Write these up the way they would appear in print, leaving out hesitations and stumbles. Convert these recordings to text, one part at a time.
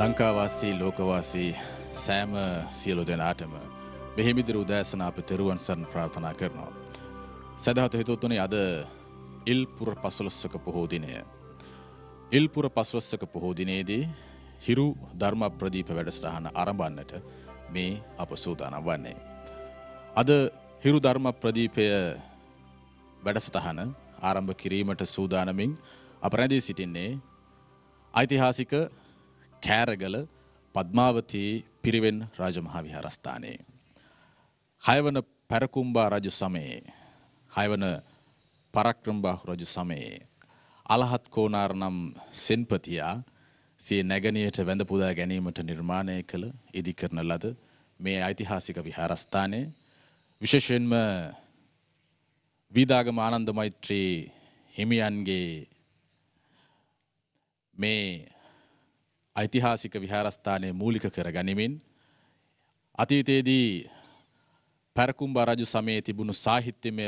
ලංකාවාසී ලෝකවාසී සෑම සියලු දෙනාටම මෙහිමිදිරි උදෑසන අප තෙරුවන් සරණ ප්‍රාර්ථනා කරනවා. සදහතු හිතවතුනි, අද ඉල්පුර 15ක පොහෝ දිනය. ඉල්පුර 15ක පොහෝ දිනයේදී හිරු ධර්ම ප්‍රදීප වැඩසටහන ආරම්භන්නට මේ අප සූදානම් වන්නේ. අද හිරු ධර්ම ප්‍රදීපය වැඩසටහන ආරම්භ කිරීමට සූදානමින් අප රැඳී සිටින්නේ ඓතිහාසික කෑරගල පද්මාවතී පිරිවෙන් රාජමහා විහාරස්ථානයේ 6වන පැරකුම්බා රජු සමයේ, 6වන පරක්‍රමබාහු රජු සමයේ අලහත් කෝනාර නම් සෙන්පතියා සිය නැගණියට වැඳ පුදා ගැනීමට නිර්මාණය කළ ඉදිකරන ලද මේ ඓතිහාසික විහාරස්ථානයේ විශේෂයෙන්ම විදාගම ආනන්ද මෛත්‍රී හිමියන්ගේ මේ ඓතිහාසික විහාරස්ථානයේ මූලික කර ගනිමින් අතීතයේදී පැරකුම්බා රජු සමයේ තිබුණු සාහිත්‍යමය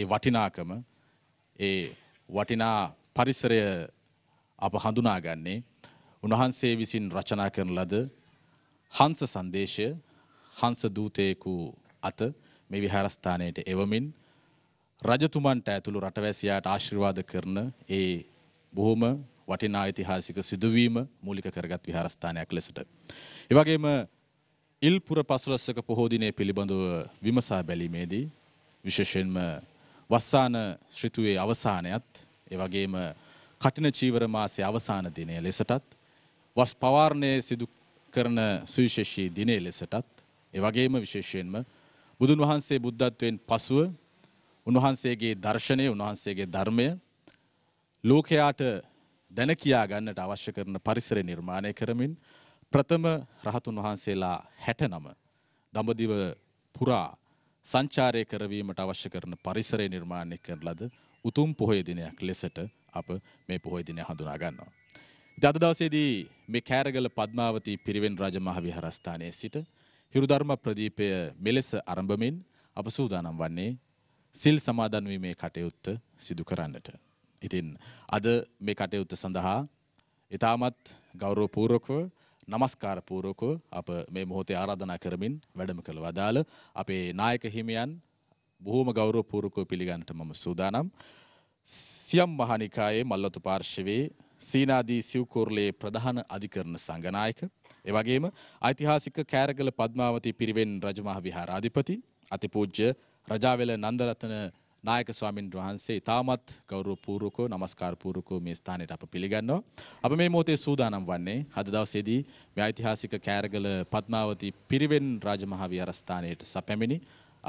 ඒ වටිනාකම, ඒ වටිනා පරිසරය අප හඳුනාගන්නේ උන්වහන්සේ විසින් රචනා කරන ලද හංස සංදේශය, හංස දූතයෙකු අත මේ විහාරස්ථානයට එවමින් රජතුමන්ට ඇතුළු රටවැසියාට ආශිර්වාද කරන ඒ බොහොම වටිනා ඓතිහාසික සිදුවීම මූලික කරගත් විහාරස්ථානයක් ලෙසට. ඒ වගේම ඉල්පුර 15ක පොහෝ දිනය පිළිබඳව විමසා බැලීමේදී විශේෂයෙන්ම වස්සාන ඍතුවේ අවසානයත්, ඒ වගේම කඨින චීවර මාසයේ අවසාන දිනය ලෙසටත්, වස් පවාරණය සිදු කරන සුවිශේෂී දිනය ලෙසටත්, ඒ වගේම විශේෂයෙන්ම බුදුන් වහන්සේ බුද්ධත්වයෙන් පසුව උන්වහන්සේගේ දර්ශනය, උන්වහන්සේගේ ධර්මය ලෝකයාට දැන කියා ගන්නට අවශ්‍ය කරන පරිසරය නිර්මාණය කරමින් ප්‍රථම රහතුන් වහන්සේලා 69 දඹදිව පුරා සංචාරය කරවීමට අවශ්‍ය කරන පරිසරය නිර්මාණය කරන ලද උතුම් පොහොය දිනයක් ලෙසට අප මේ පොහොය දිනය හඳුනා ගන්නවා. ඉතින් අද දවසේදී මේ කෑරගල පද්මාවතී පිරිවෙන් රාජමහා විහාරස්ථානයේ සිට හිරු ධර්ම ප්‍රදීපය මෙලෙස ආරම්භමින් අප සූදානම් වන්නේ සිල් සමාදන් වීමේ කටයුත්ත සිදු කරන්නට. ඉතින් අද මේ කටයුත්ත සඳහා ඉතාමත් ගෞරවපූර්වකව, නමස්කාරපූර්වකව අප මේ මොහොතේ ආරාධනා කරමින් වැඩම කළ වදාළ අපේ නායක හිමියන් බොහොම ගෞරවපූර්වකව පිළිගන්නට මම සූදානම්. සියම් මහානිකායේ මල්වතු පාර්ශවයේ සීනාදී සිව්කෝරළේ ප්‍රධාන අධිකරණ සංඝනායක, ඒ වගේම ඓතිහාසික කෑරගල පද්මාවතී පිරිවෙන් රජමහා විහාරාධිපති අතිපූජ්‍ය රජාවැල නන්දරත්න නායක ස්වාමින් වහන්සේ ඉතාමත් ගෞරවපූර්වකව, නමස්කාරපූර්වකව මේ ස්ථානයට අප පිළිගන්නවා. අප මේ මොහොතේ සූදානම් වන්නේ අද දවසේදී මේ ඓතිහාසික කෑරගල පද්මාවතී පිරිවෙන් රාජමහා විහාරස්ථානයට සැපැමිණි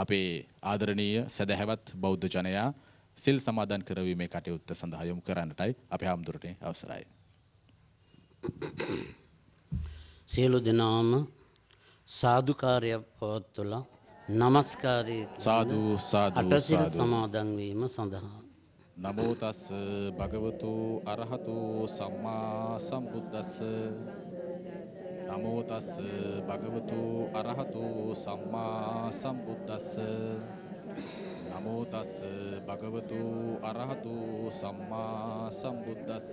අපේ ආදරණීය සදහැවත් බෞද්ධ ජනයා සිල් සමාදන් කරවීමේ කටයුත්ත සඳහා යොමු කරන්නටයි අපේ හාමුදුරනේ අවසරයි. සියලු දෙනාම සාදුකාරය පවත්වලා නමස්කාරයේ සාදු සාදු අටසිල් සමාදන් වීම සඳහා නමෝ තස් භගවතු අරහතු සම්මා සම්බුද්දස්ස, නමෝ තස් භගවතු අරහතු සම්මා සම්බුද්දස්ස, නමෝ තස් භගවතු අරහතු සම්මා සම්බුද්දස්ස.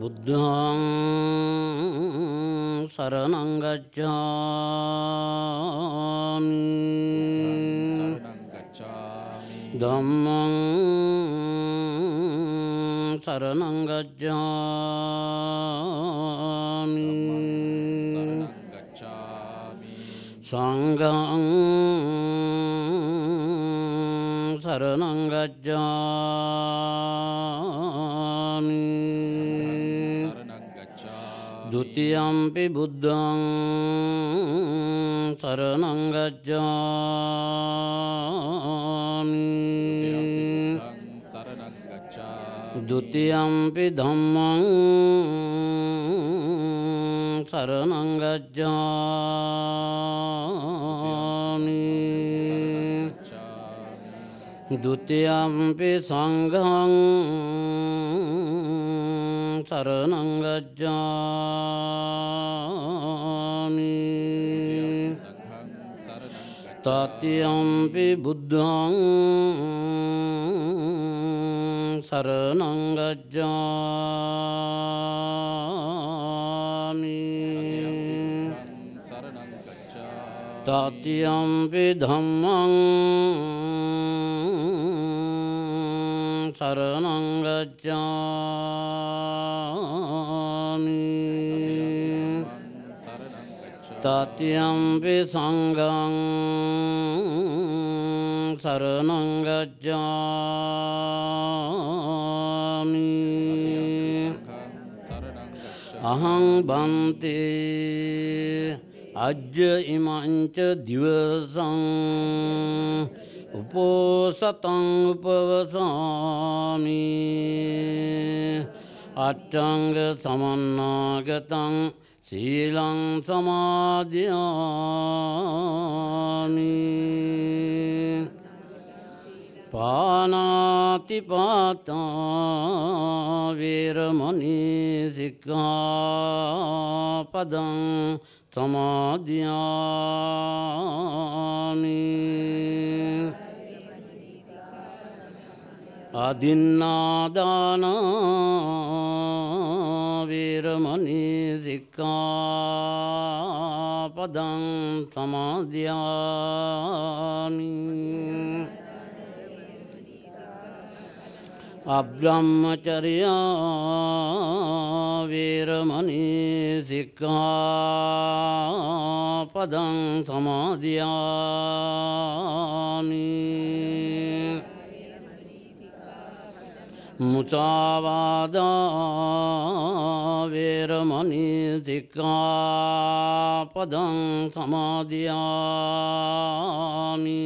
බුද්ධං සරණං ගච්ඡාමි, ධම්මං සරණං ගච්ඡාමි, සංඝං සරණං ගච්ඡාමි, ද්විතීයම්පි බුද්ධං සරණං ගච්ඡාමි, ද්විතීයම්පි ධම්මං සරණං ගච්ඡාමි, ද්විතීයම්පි සංඝං සරණං ගච්ඡාමි, තතියම්පි බුද්ධං සරණං ගච්ඡාමි, Tatyampi dhammam saranam gacchami Tatyampi sangham saranam gacchami Aham bhante Ajja imanca divasam uposatang upavasami Achanga samannagatang silang samadhyami Panatipata viramani sikkhapadam samadhyami adinnadana viramani sikkhapadam samadhyami Abrahmacharya viramani sikkhapadam samadhyami Musavada viramani sikkhapadam samadhyami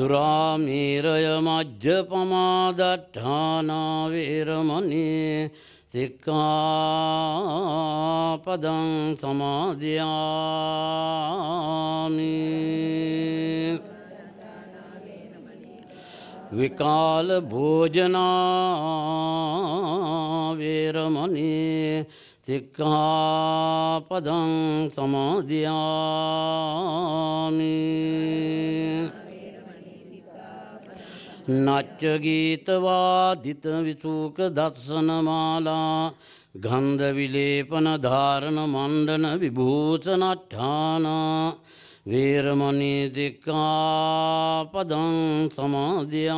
Suramiraya majjapamadattana viramani sikkhapadam samadhyami Vikala bhojana viramani sikkhapadam samadhyami Nachagitavaditavisukadatsanamala Gandhavilepanadharanamandanavibusanatthana Viramani sikkhapadam samadhyami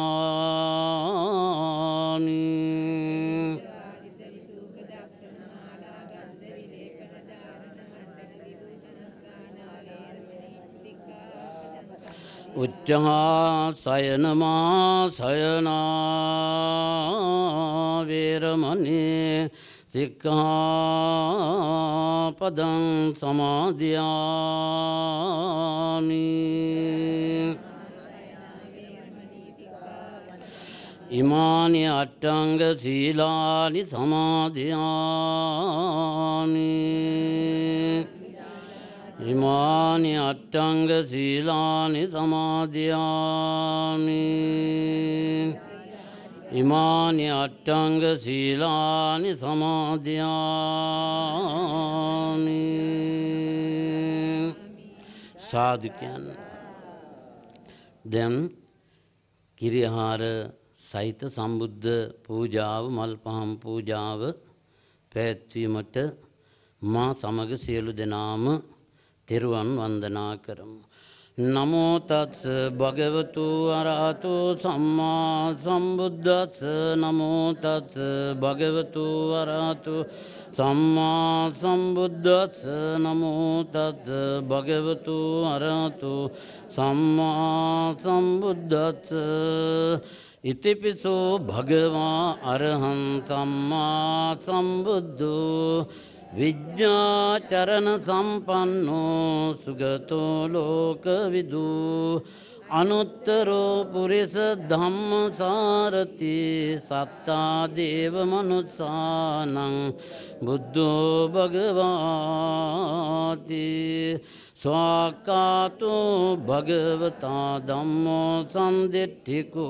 Uccaha sayanama sayana viramani sikkhapadam samadhyami Imani aṭṭanga sīlāni samadhyami Imani aṭṭanga sīlāni samadhyāmi Imani aṭṭanga sīlāni samadhyāmi Sadhukyan. Then Kirihara Saita Sambuddha Pūjāva Malpaham Pūjāva Pētvimata Mā Samaga Sielu Denāma Thiruvan Vandanakaram. Namo tatsa bhagavatu arahato samma sambuddhassa. Namo tatsa bhagavatu arahato samma sambuddhassa. Namo tatsa bhagavatu arahato samma sambuddhassa. Itipiso bhagava araham samma sambuddho. Vijñācarana sampanno sugato lokavidu anuttaro purisa dhamma sārati sattā deva manussānaṁ buddho bhagavāti svākāto bhagavatā dhammo samdiṭṭhiko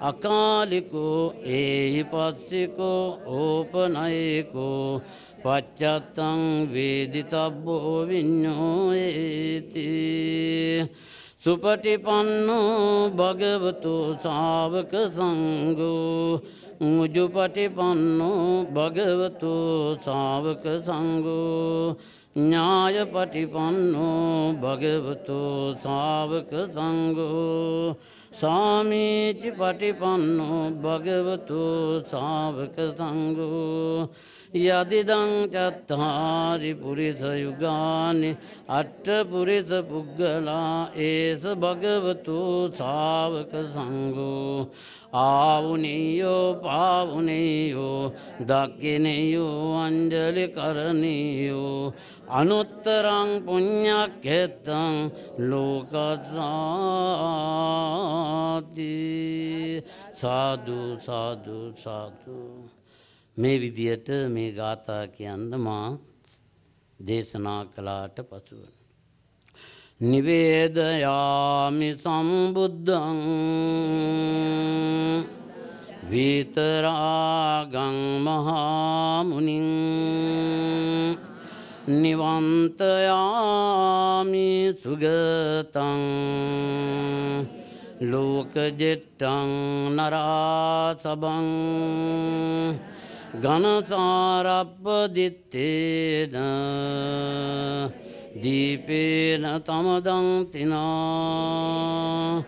akāliko ehipassiko opanayiko Paccatang veditabbo vinyoyeti Supatipanno bhagavato sāvaka saṅgho Mujupatipanno bhagavato sāvaka saṅgho Nyāya-patipanno bhagavato sāvaka-saṅgo Sāmīci-patipanno bhagavato sāvaka-saṅgo Yadidaṁ catthāri purisa-yugāni atta-purisa-puggala esa bhagavato sāvaka-saṅgo Āvuneyo pāvuneyo dakkineyo anjali-karaniyo Anuttarang punyakhetang lokasati. Sadhu, sadhu, sadhu. May vidyata, may gata ki andama, desana kalata pasuvan. Nivedayami sambuddhang, vitaragang mahamuning. Nivantayami sugatam lokajittam narasabam ganasarapaditena dipena tamadam tina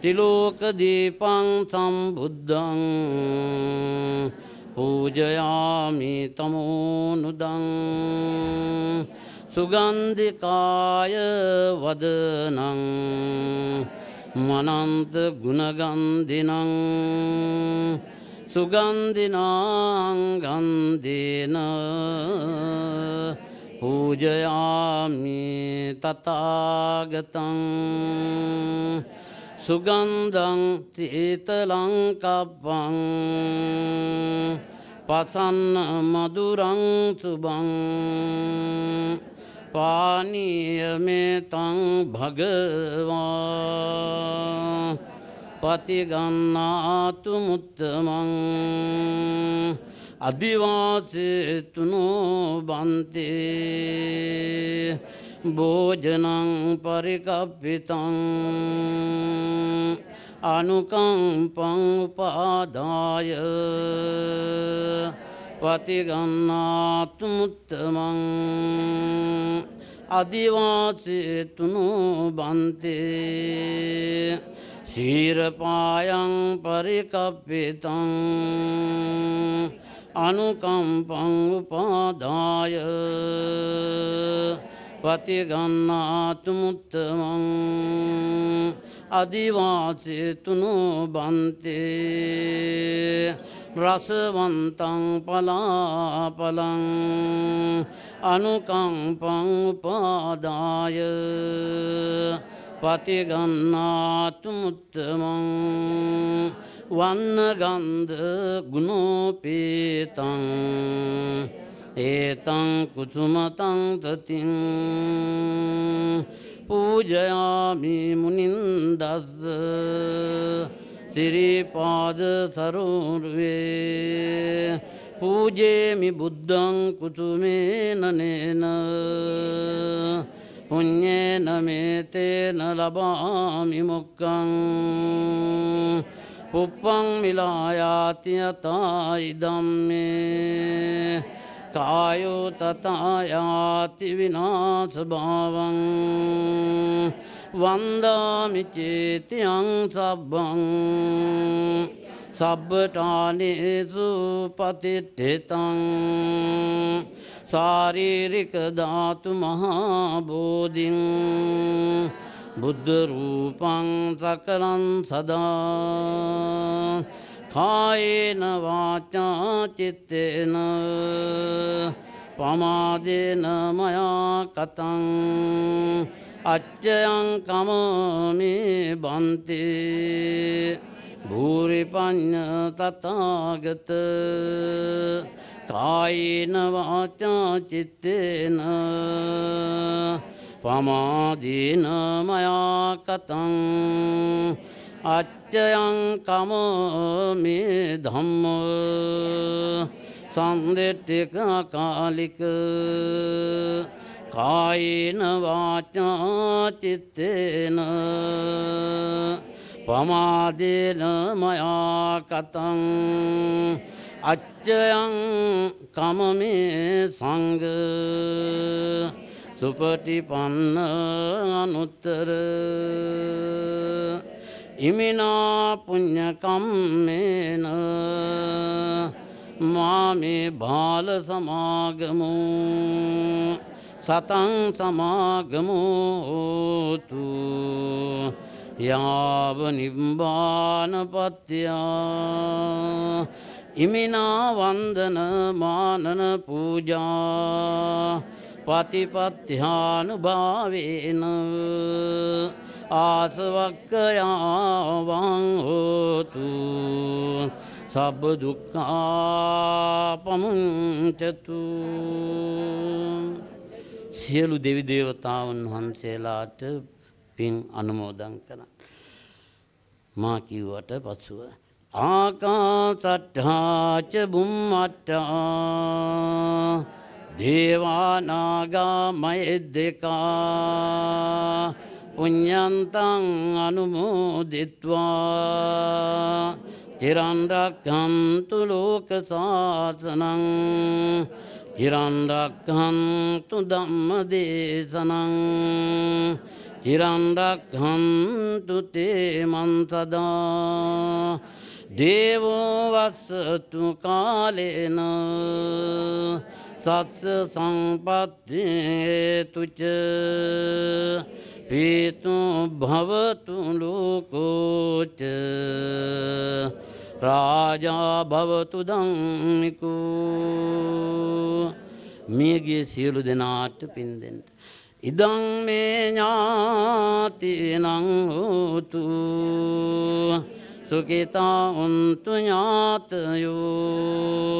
tilokadipam sambuddham Pujayami tamonudam sugandhikaya vadanam mananta gunagandhinam sugandhinam gandhena pujayami tathagatam Sugandham sitalam kappam pasanna maduram subham paniyametam bhagava patigannātum uttamam adivāsetuno bhante Bhojanam parikapitam anukampam upadāya patigannātum uttamam adivāsetuno bhante sīrapāyam parikapitam anukampam upadāya Patigannātum uttamam adivāsetuno bhante rasavantam palāpalam anukampam upadāya patigannātum uttamam vannagandha gunopetam Etam kusumatam tatim pujayami munindasa siripada sarurve pujemi buddham kusumena nena punyena metena labami mokkam puppam milayati atai dhamme Kāyo tatāyāti vināsabhāvaṁ vandāmi cetiyaṁ sabbaṁ sabbatānesu patitthetaṁ sāririka dhātu mahābodhiṁ buddha-rūpaṁ sakalam sadā Kāyena vācā cittena pamādena maya katam accayaṁ kamami bhante bhūripañña tathāgata kāyena vācā cittena pamādena maya katam Accayaṁ kamami dhamma sandettika kālika kāyena vācā cittena pamādena maya katam accayaṁ kamami saṅga සුපටිපන්න අනුත්තර ඉමිනා පුඤ්ඤ කම්මේන මාමේ බාල සමාගමෝ සතං සමාගමෝතු යාව නිබ්බානපත්ත්‍යා ඉමිනා වන්දන මානන පූජා පතිපත්ත්‍යානුභාවේන ආසවක්ඛයාවං හෝතු සබ්බ දුක්ඛා පමුඤ්චතු. සියලු දෙවි දේවතාවුන් වහන්සේලාට පින් අනුමෝදන් කරන්න. මා කිව්වට පසුව ආකාසට්ඨා ච බුම්මට්ඨා දේවා නාග මහිද්దికා පුඤ්ඤන්තං අනුමෝදිත्वा තිරන් රක්ඛන්තු ලෝක සාසනං තිරන් රක්ඛන්තු ධම්ම දේශනං තිරන් රක්ඛන්තු තේ මං සදා දේවෝ වස්සතු කාලේන සත්ස සම්පත්තේතු ච පීතු භවතු ලෝකෝ ච රාජා භවතු ධම්මිකෝ. මියගේ සියලු දෙනාට පින් දෙන්න. ඉදං මේ ඥාතිනං හෝතු සුඛිතා උන්තු ඥාතයෝ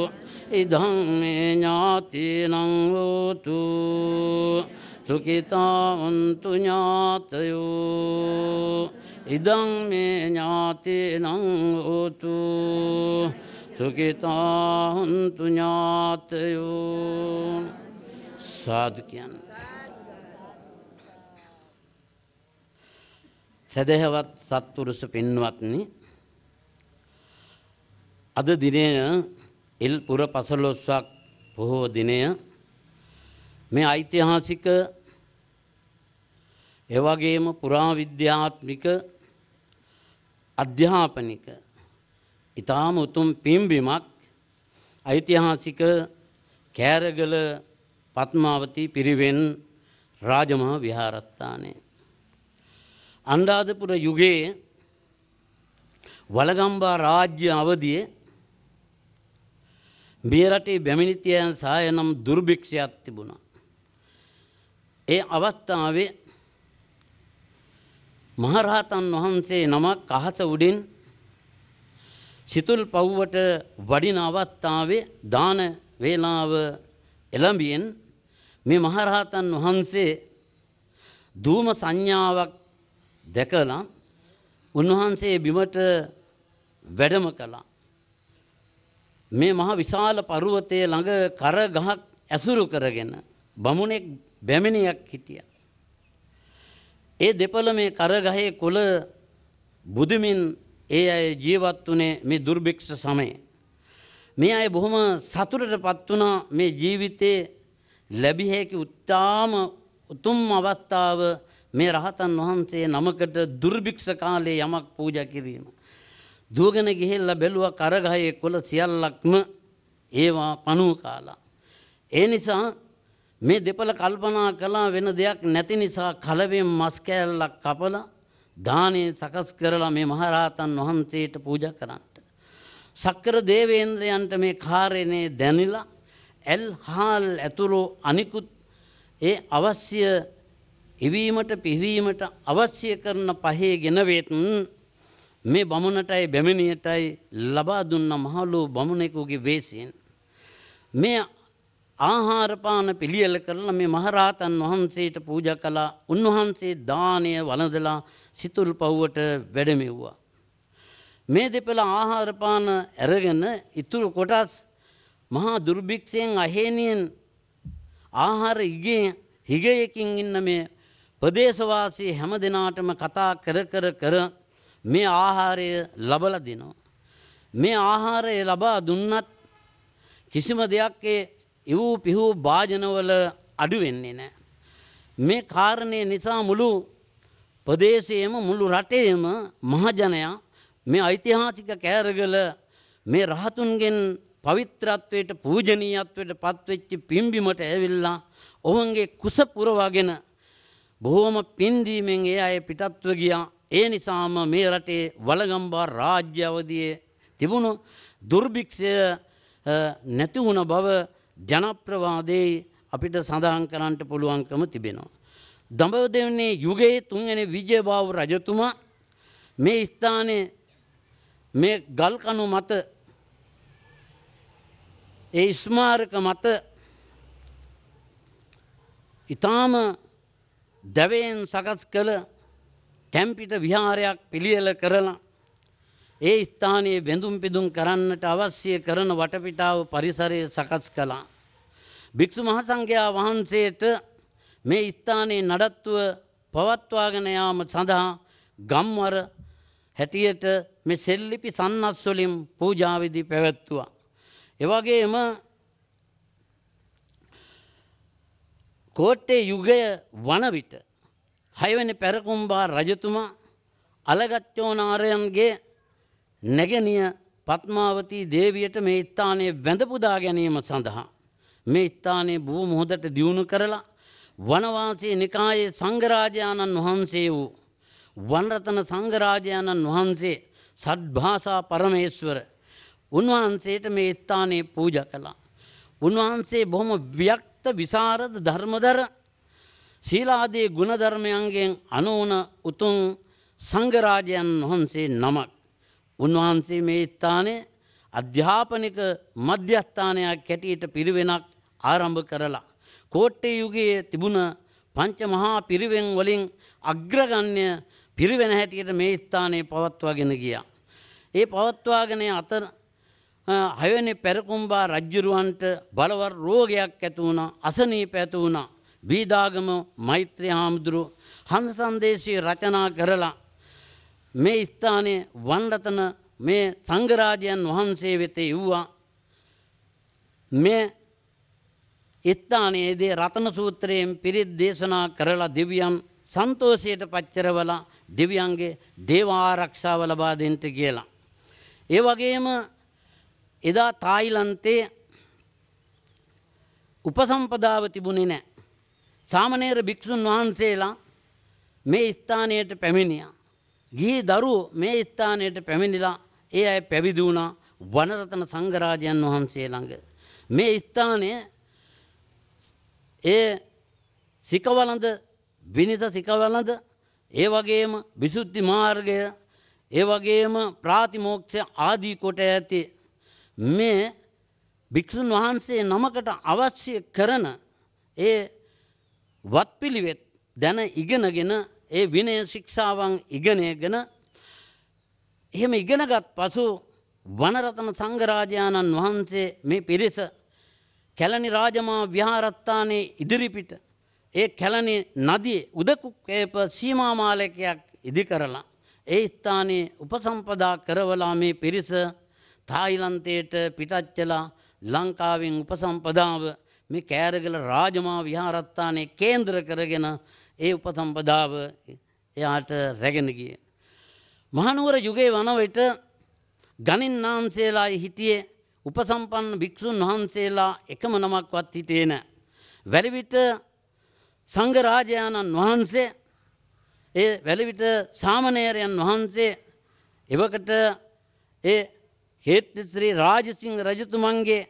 ඉදං මේ ඥාතිනං හෝතු සුඛිතා උන්තු ඥාතයෝ ඉදං මේ ඥාතිනං හෝතු සුඛිතා හොන්තු ඥාතයෝ. සාදු කියන්න. සදහවත් සත්පුරුෂ පින්වත්නි, අද දිනය ඉල්පුර 15ක් පොහෝ දිනය. මේ ඓතිහාසික එවැගේම පුරාවිද්‍යාත්මික අධ්‍යාපනික ඉතාම උතුම් පිම්බිමක් ඓතිහාසික කෑරගල පත්මාවතී පිරිවෙන් රාජමහා විහාරස්ථානයේ අනුරාධපුර යුගයේ වළගම්බා රාජ්‍ය අවධියේ මේ රටේ බැමිණිතියන් සහය නම් දුර්භික්ෂයක් තිබුණා. ඒ අවස්ථාවේ මහරහතන් වහන්සේ නමක් අහස උඩින් සිතුල් පව්වට වඩින අවස්ථාවේ දාන වේලාව එළඹින් මේ මහරහතන් වහන්සේ ධූම සංඥාවක් දැකලා උන්වහන්සේ බිමට වැඩම කළා. මේ මහ විශාල පර්වතයේ ළඟ කර ගහක් ඇසුරු කරගෙන බමුණෙක් බැමිණියක් හිටියා. ඒ දෙපළ මේ කරගහේ කොළ බුදුමින් ඒ අය ජීවත් වුණේ මේ දුර්භික්ෂ සමයේ. මේ අය බොහොම සතුටටපත් වුණා මේ ජීවිතේ ලැබිය හැකි උත්තාම උතුම් අවස්ථාව මේ රහතන් වහන්සේ නමකට දුර්භික්ෂ කාලේ යමක් පූජා කිරීම. දුවගෙන ගිහිල්ලා බැලුවා කරගහේ කොළ සියල්ලක්ම ඒවා පණුව කාලා. ඒ නිසා මේ දෙපළ කල්පනා කළා වෙන දෙයක් නැති නිසා කලවෙන් මස් කෑල්ලක් කපලා දානේ සකස් කරලා මේ මහරහතන් වහන්සේට පූජා කරන්නට. සක්‍ර දේවේන්ද්‍රයන්ට මේ කාර්යනේ දැනිලා එල් හාල් ඇතුළු අනිකුත් ඒ අවශ්‍ය ඉවීමට පිහවීමට අවශ්‍ය කරන පහේ ගෙනවෙත් මේ බමුණටයි බැමිණියටයි ලබා දුන්න මහලු බමුණෙකුගේ වේශයෙන් මේ ආහාරපාන පිළියෙල කරලා මේ මහරහතන් වහන්සේට පූජා කළා. උන්වහන්සේ දානය වළඳලා සිතුල් පව්වට වැඩමෙව්වා. මේ දෙපළ ආහාරපාන අරගෙන ඉතුරු කොටස් මහා දුර්භික්ෂයෙන් අහේනියෙන් ආහාර හිගයකින් ඉන්න මේ ප්‍රදේශවාසී හැම දිනාටම කතා කර මේ ආහාරය ලබලා දෙනවා. මේ ආහාරය ලබා දුන්නත් කිසිම දෙයක් ඒ ඉවූ පිහූ භාජනවල අඩු වෙන්නේ නැහැ. මේ කාරණය නිසා මුළු ප්‍රදේශයේම මුළු රටේම මහජනයා මේ ඓතිහාසික කෑරගල මේ රහතුන්ගෙන් පවිත්‍රත්වයට පූජනීයත්වයට පත්වෙච්ච පිම්බිමට ඇවිල්ලා ඔවුන්ගේ කුස පුරවාගෙන බොහොම පින්දීමෙන් ඒ අය පිටත්ව ගියා. ඒ නිසාම මේ රටේ වළගම්බා රාජ්‍ය අවධියේ තිබුණු දුර්භික්ෂය නැති වුණ බව ජනප්‍රවාදයේ අපිට සඳහන් කරන්නට පුළුවන්කම තිබෙනවා. දඹදිව දෙවනේ යුගයේ තුන්වෙනි විජයබාහු රජතුමා මේ ස්ථානයේ මේ ගල්කණු මත ඒ ස්මාරක මත ඊටාම දැවයෙන් සකස් කළ තැම්පිට විහාරයක් පිළියෙල කරලා ඒ ස්ථානයේ වැඳුම් පිදුම් කරන්නට අවශ්‍ය කරන වටපිටාව පරිසරය සකස් කළා. භික්ෂු මහසංඝයා වහන්සේට මේ ස්ථානයේ නඩත්තුව පවත්වාගෙන යාම සඳහා ගම්වර හැටියට මේ සෙල්ලිපි සන්නස් වලින් පූජා විදි පැවැත්වුවා. ඒ වගේම කෝට්ටේ යුගය වන විට හයවෙනි පෙරකුම්බා රජතුමා අලගච්ඡෝනාරයන්ගේ නැගණිය පත්මාවතී දේවියට මේ ස්ථානයේ වැඳපුදා ගැනීම සඳහා මේ ස්ථානයේ භූම හොඳට දියුණු කරලා වනවාසී නිකායේ සංඝරාජානන් වහන්සේ වූ වනරතන සංඝරාජානන් වහන්සේ සද්භාසා පරමේශ්වර උන්වහන්සේට මේ ස්ථානයේ පූජා කළා. උන්වහන්සේ බොහොම ව්‍යක්ත විසරද ධර්මදර සීලාදී ගුණධර්මයන්ගෙන් අනෝන උතුම් සංඝරාජයන් වහන්සේ නමක්. උන්වහන්සේ මේ ස්ථානයේ අධ්‍යාපනික මධ්‍යස්ථානයක් හැටියට පිරිවෙනක් ආරම්භ කරලා කෝට්ටේ යුගයේ තිබුණ පංච මහා පිරිවෙන් වලින් අග්‍රගණ්‍ය පිරිවෙන හැටියට මේ ස්ථානයේ පවත්වාගෙන ගියා. ඒ පවත්වාගෙන අතර හයවෙනි පෙරකුම්බා රජුරවන්ට බලවර් රෝගයක් ඇති වුණා, අසනීප ඇති වුණා. බීදාගම මෛත්‍රී හාමුදුරුව හංස සංදේශය රචනා කරලා මේ ස්ථානයේ වන්රතන මේ සංඝරාජයන් වහන්සේ වෙත යුවා. මේ ස්ථානයේදී රතන සූත්‍රයෙන් පිරිත් දේශනා කරලා දෙවියන් සන්තෝෂයට පච්චරවලා දෙවියන්ගේ දේව ආරක්ෂාව ලබා දෙන්න කියලා. ඒ වගේම එදා තායිලන්තයේ උපසම්පදාව තිබුණේ නැහැ. සාමණේර භික්ෂුන් වහන්සේලා මේ ස්ථානයට පැමිණියා. ගිහි දරුවෝ මේ ස්ථානයට පැමිණිලා ඒ අය පැවිදි වුණා වනරතන සංඝරාජයන් වහන්සේ ළඟ. මේ ස්ථානයේ ඒ සිකවලඳ විනිත සිකවලඳ ඒ වගේම විසුද්ධි මාර්ගය ඒ වගේම ප්‍රාතිමෝක්ෂය ආදී කොට ඇති මේ භික්ෂුන් වහන්සේ නමකට අවශ්‍ය කරන ඒ වත්පිළිවෙත් දැන ඉගෙනගෙන ඒ විනය ශික්ෂාවන් ඉගෙනගෙන එහෙම ඉගෙනගත් පසු වනරතන සංඝරාජානන් වහන්සේ මේ පිරිස කැලණි රාජමා විහාරස්ථානයේ ඉදිරිපිට ඒ කැලණි නදී උදකුකේප සීමා මාලකයක් ඉදි කරලා ඒ ස්ථානයේ උපසම්පදා කරවලා මේ පිරිස තායිලන්තයට පිටත්ලා ලංකාවෙන් උපසම්පදාව මේ කෑරගල රාජමා විහාරස්ථානයේ කේන්ද්‍ර කරගෙන ඒ උපසම්පදාව එයාට රැගෙන ගියේ. මහනුවර යුගයේ වන විට ගණින්නාන්සේලායි හිටියේ. උපසම්පන්න භික්ෂුන් වහන්සේලා එකම නමක්වත් හිටියේ නැහැ. වැලිවිට සංඝරාජානන් වහන්සේ ඒ වැලිවිට සාමණේරයන් වහන්සේ එවකට ඒ හේත්ශ්‍රී රාජසිංහ රජතුමන්ගේ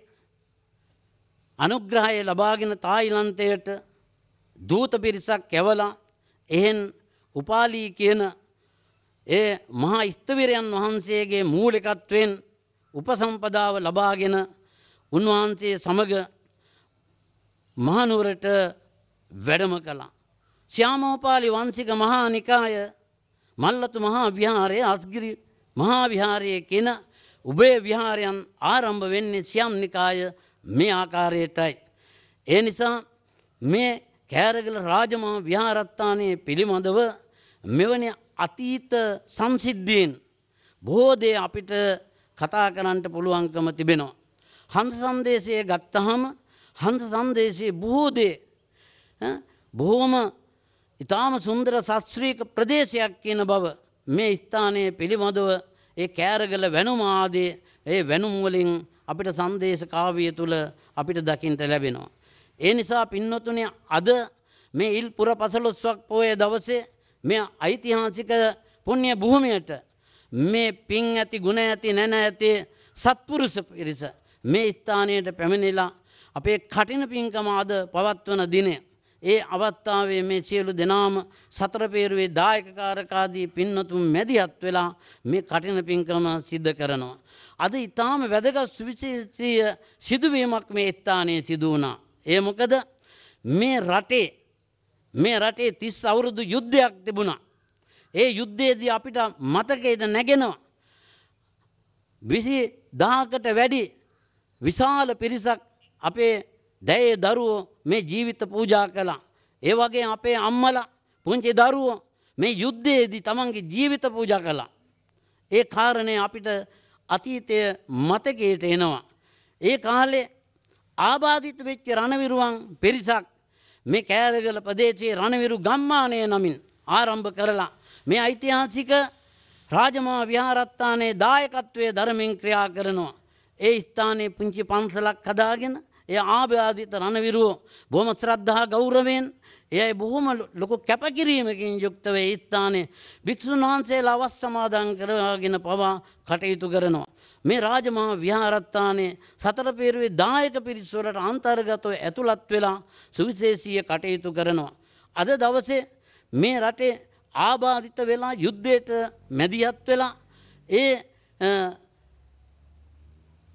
අනුග්‍රහය ලබාගෙන තායිලන්තයට දූත පිරිසක් කැවලා එහෙන් උපාලී කියන ඒ මහා ස්ථවිරයන් වහන්සේගේ මූලිකත්වයෙන් උපසම්පදාව ලබාගෙන උන්වහන්සේ සමග මහනුවරට වැඩම කළා. ශ්‍යාමෝපාලි වංශික මහා නිකාය මල්ලතු මහා විහාරය අස්ගිරි මහා විහාරයේ කියන උභය විහාරයන් ආරම්භ වෙන්නේ ශ්‍යාම් නිකාය මේ ආකාරයටයි. ඒ නිසා මේ කෑරගල රාජමහා විහාරස්ථානයේ පිළිබඳව මෙවැනි අතීත සංසිද්ධීන් බොහෝ දේ අපිට කතා කරන්නට පුළුවන්කම තිබෙනවා. හංස සංදේශය ගත්තහම හංස සංදේශයේ බොහෝ දේ බොහොම ඉතාම සුන්දර ශාස්ත්‍රීය ප්‍රදේශයක් කියන බව මේ ස්ථානයේ පිළිබඳව ඒ කෑරගල වෙනුම ආදී ඒ වෙනුම් වලින් අපිට සංදේශ කාව්‍ය තුල අපිට දකින්න ලැබෙනවා. ඒ නිසා පින්නතුනේ අද මේ ඉල්පුර 15ක් පොයේ දවසේ මේ ඓතිහාසික පුණ්‍ය භූමියට මේ පින් ඇති ගුණ ඇති නැණ ඇති සත්පුරුෂ පිරිස මේ ස්ථානයට පැමිණිලා අපේ කටින පින්කම අද පවත්වන දිනේ ඒ අවස්ථාවේ මේ සියලු දෙනාම සතර පෙරුවේ දායකකාරකාදී පින්නතුන් මැදිහත් වෙලා මේ කටින පින්කම සිද්ධ කරනවා. අද ඊටාම වැදගත් සුවිශේෂී සිදුවීමක් මේ ස්ථානයේ සිදු වුණා. ඒ මොකද මේ රටේ 30 අවුරුදු යුද්ධයක් තිබුණා. ඒ යුද්ධයේදී අපිට මතකයට නැගෙනවා 20000කට වැඩි විශාල පිරිසක් අපේ දැයේ දරුවෝ මේ ජීවිත පූජා කළා. ඒ වගේ අපේ අම්මලා පුංචි දරුවෝ මේ යුද්ධයේදී තමන්ගේ ජීවිත පූජා කළා. ඒ කාරණේ අපිට අතීතය මතකයට එනවා. ඒ කාලේ ආබාධිත වෙච්ච රණවිරුවන් පිරිසක් මේ කෑරගල ප්‍රදේශයේ රණවිරු ගම්මානය නමින් ආරම්භ කරලා මේ ඓතිහාසික රාජමහා විහාරස්ථානයේ දායකත්වයේ ධර්මෙන් ක්‍රියා කරනවා. ඒ ස්ථානයේ පුංචි පන්සලක් හදාගෙන ඒ ආබාධිත රණවිරුවෝ බොහොම ශ්‍රද්ධා ගෞරවයෙන් එයයි බොහොම ලොකු කැපකිරීමකින් යුක්තව ඒ ස්ථානයේ භික්ෂුන් වහන්සේලා අවස් සමාදන් කරගෙන පවා කටයුතු කරනවා. මේ රාජමහා විහාරස්ථානයේ සතර පෙරුවේ දායක පිරිස වලට අන්තර්ගතව ඇතුළත් වෙලා සුවිශේෂීය කටයුතු කරනවා. අද දවසේ මේ රටේ ආබාධිත වෙලා යුද්ධයට මැදිහත් වෙලා ඒ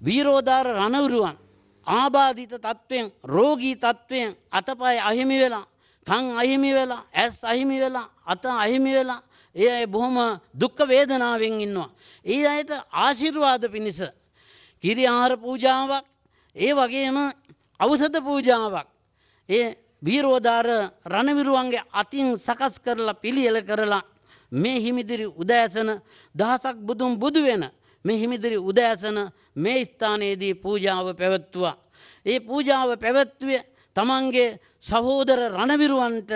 වීරෝදාර රණවිරුවන් ආබාධිත තත්වයෙන් රෝගී තත්වයෙන් අතපය අහිමි වෙලා කන් අහිමි වෙලා ඇස් අහිමි වෙලා අත අහිමි වෙලා ඒ අය බොහොම දුක් වේදනාවෙන් ඉන්නවා. ඒ අයට ආශිර්වාද පිණිස කිරි ආහාර පූජාවක් ඒ වගේම ඖෂධ පූජාවක් ඒ වීරෝදාර රණවිරුවන්ගේ අතින් සකස් කරලා පිළියෙල කරලා මේ හිමිදිරි උදෑසන දහසක් බුදුන් බුදු වෙන මේ හිමිදිරි උදෑසන මේ ස්ථානයේදී පූජාව පැවැත්වුවා. ඒ පූජාව පැවැත්වුවේ තමන්ගේ සහෝදර රණවිරුවන්ට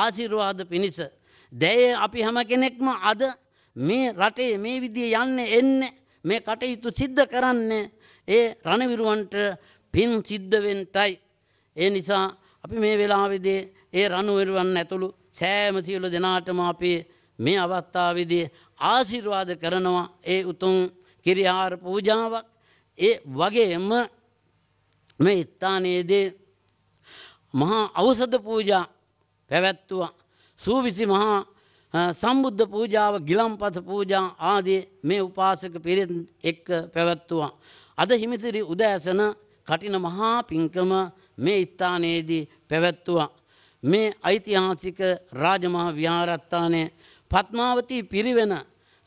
ආශිර්වාද පිණිස. දැයේ අපි හැම කෙනෙක්ම අද මේ රටේ මේ විදිය යන්නේ එන්නේ මේ කටයුතු සිද්ධ කරන්නේ ඒ රණවිරුවන්ට පින් සිද්ධ වෙන්නයි. ඒ නිසා අපි මේ වෙලාවේදී ඒ රණවිරුවන් ඇතුළු සෑම සියලු දෙනාටම අපි මේ අවස්ථාවේදී ආශිර්වාද කරනවා. ඒ උතුම් කිරියාර පූජාවක් ඒ වගේම මේ ස්ථානයේදී මහා ඖෂධ පූජා පැවැත්වුවා. සූවිසි මහා සම්බුද්ධ පූජාව ගිලම්පස පූජා ආදී මේ උපාසක පිරිත් එක්ක පැවැත්වුවා. අද හිමිසිරි උදෑසන කටින මහා පින්කම මේ ස්ථානයේදී පැවැත්වුවා. මේ ඓතිහාසික රාජමහා විහාරස්ථානයේ පත්මාවතී පිරිවෙන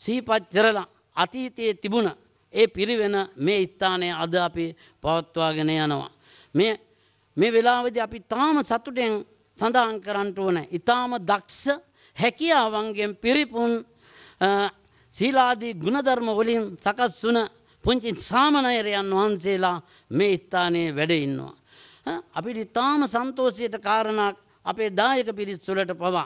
සිහිපත් කරලා අතීතයේ තිබුණ ඒ පිරිවෙන මේ ස්ථානයේ අද අපි පවත්වාගෙන යනවා. මේ වෙලාවේදී අපි තාම සතුටෙන් සඳහන් කරන්න ඕනේ ඊටාම දක්ෂ හැකියාවන්ගෙන් පිරිපුන් සීලාදී ගුණධර්ම වලින් සකස් වුණ පුංචි සාමණේරයන් වහන්සේලා මේ ස්ථානයේ වැඩ ඉන්නවා. අපිට ඊටාම සන්තෝෂයට කාරණා අපේ දායක පිරිස් වලට පවා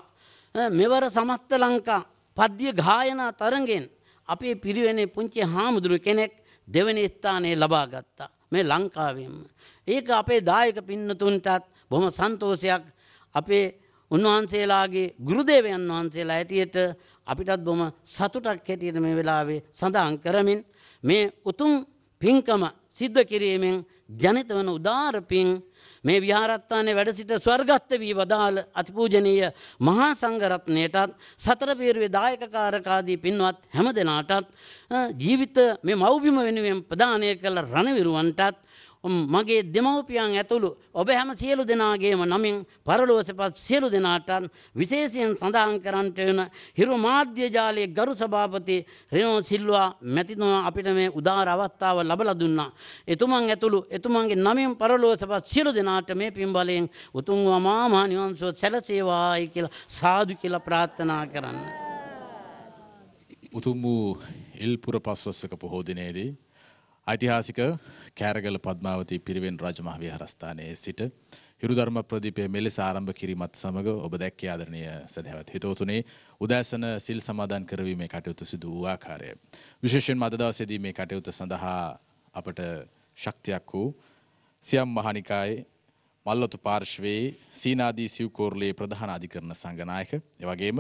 මෙවර සමස්ත ලංකා පද්‍ය ගායනා තරඟෙන් අපේ පිරිවෙනේ පුංචි හාමුදුරු කෙනෙක් දෙවෙනි ස්ථානය ලබා ගත්තා මේ ලංකාවෙම. ඒක අපේ දායක පින්නතුන්ටත් බොහොම සන්තෝෂයක්. අපේ උන්වහන්සේලාගේ ගුරුදේවයන් වහන්සේලා ඇටියට අපිටත් බොහොම සතුටක් හැටියට මේ වෙලාවේ සඳහන් කරමින් මේ උතුම් පින්කම සිද්ධ කිරීමෙන් ජනිත වන උදාර පින් මේ විහාරස්ථානයේ වැඩ සිට ස්වර්ගස්ත වී වදාළ අතිපූජනීය මහා සංඝ රත්නයටත් සතර පෙරුවේ දායකකාරකාදී පින්වත් හැමදෙනාටත් ජීවිත මේ මව්බිම වෙනුවෙන් ප්‍රදානය කළ රණවිරුවන්ටත් මගේ දෙමව්පියන් ඇතුළු ඔබ හැම සියලු දෙනාගේම නමින් පරලොව සපත් සියලු දෙනාට විශේෂයෙන් සඳහන් කරන්නට වෙන හිරු මාධ්‍ය ජාලයේ ගරු සභාපති රෙනෝ සිල්වා මැතිතුමා අපිට මේ උදාර අවස්ථාව ලබලා දුන්නා. එතුමන් ඇතුළු එතුමන්ගේ නමින් පරලොව සපත් සියලු දෙනාට මේ පින් බලයෙන් උතුම් වූ මා මහ නිවන් සුව සැලසේවායි කියලා සාදු කියලා ප්‍රාර්ථනා කරන්න. උතුම් වූ ඉල්පුර පස්වස්සක පොහෝ දිනයේදී ඓතිහාසික කෑරගල පද්මාවතී පිරිවෙන් රාජමහා විහාරස්ථානයේ සිට හිරු ධර්ම ප්‍රදීපය මෙලෙස ආරම්භ කිරීමත් සමග ඔබ දැක්කේ ආදරණීය සදහවත් හිතවතුනි උදෑසන සිල් සමාදන් කරවීමේ කටයුතු සිදු වූ ආකාරය. විශේෂයෙන්ම අද දවසේදී මේ කටයුතු සඳහා අපට ශක්තියක් වූ සියම් මහානිකායේ මල්වතු පාර්ශ්වයේ සීනාදී සිව්කෝරළේ ප්‍රධාන අධිකරණ සංඝ නායක, එවැගේම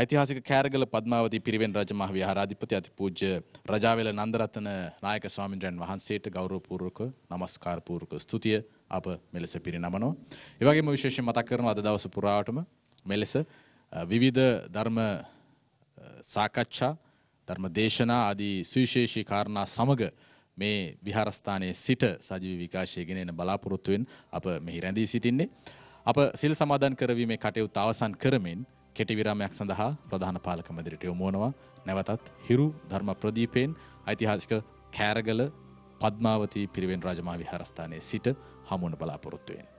ඓතිහාසික කෑරගල පද්මාවතී පිරිවෙන් රජමහ විහාරාධිපති අතිපූජ්‍ය රජාවේල නන්දරතන නායක ස්වාමීන් වහන්සේට ගෞරවපූර්වක නමස්කාරපූර්වක ස්තුතිය අප මෙලෙස පිරිනමනවා. ඒ වගේම විශේෂයෙන් මතක් කරනවා අද දවස පුරාවටම මෙලෙස විවිධ ධර්ම සාකච්ඡා, ධර්ම දේශනා ආදී සුවිශේෂී කාරණා සමග මේ විහාරස්ථානයේ සිට සජීවී විකාශය ගෙන එන බලාපොරොත්තුවෙන් අප මෙහි රැඳී සිටින්නේ. අප සිල් සමාදන් කරවීමේ කටයුතු අවසන් කරමින් කෙටි විරාමයක් සඳහා ප්‍රධාන පාලක මැදිරියට යොමු වනවා. නැවතත් හිරු ධර්ම ප්‍රදීපයෙන් ඓතිහාසික කෑරගල පද්මාවතී පිරිවෙන් රාජමහා විහාරස්ථානයේ සිට හමුවන බලාපොරොත්තු වෙනවා.